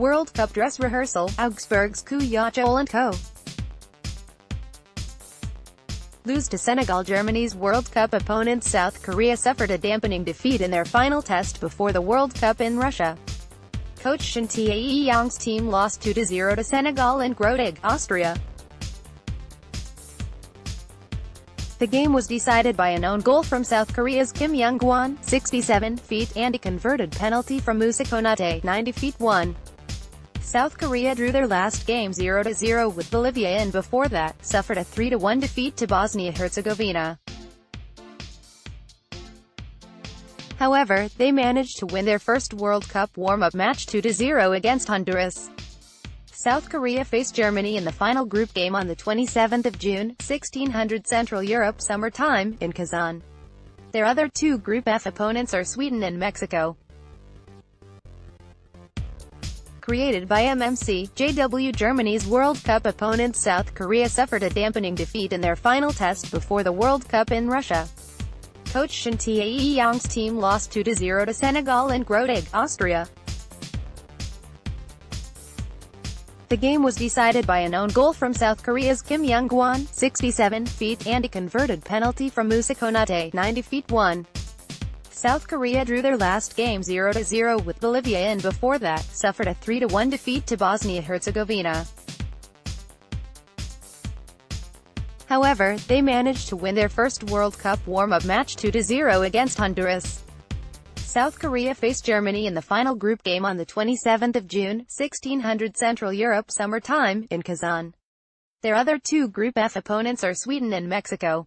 World Cup dress rehearsal, Augsburg's Koo Ja-cheol and co. lose to Senegal. Germany's World Cup opponents South Korea suffered a dampening defeat in their final test before the World Cup in Russia. Coach Shin Tae-yong's team lost 2-0 to Senegal in Grödig, Austria. The game was decided by an own goal from South Korea's Kim Young-Gwon, 67 feet, and a converted penalty from Moussa Konate, 90 feet 1. South Korea drew their last game 0-0 with Bolivia and before that, suffered a 3-1 defeat to Bosnia-Herzegovina. However, they managed to win their first World Cup warm-up match 2-0 against Honduras. South Korea faced Germany in the final group game on the 27th of June, 1600 Central Europe Summer Time, in Kazan. Their other two Group F opponents are Sweden and Mexico. Created by MMC, JW Germany's World Cup opponents South Korea suffered a dampening defeat in their final test before the World Cup in Russia. Coach Shin Tae-yong's team lost 2-0 to Senegal in Grödig, Austria. The game was decided by an own goal from South Korea's Kim Young-Gwon, 67 feet, and a converted penalty from Moussa Konate, 90 feet 1. South Korea drew their last game 0-0 with Bolivia and before that, suffered a 3-1 defeat to Bosnia-Herzegovina. However, they managed to win their first World Cup warm-up match 2-0 against Honduras. South Korea faced Germany in the final group game on the 27th of June, 1600 Central Europe Summer Time, in Kazan. Their other two Group F opponents are Sweden and Mexico.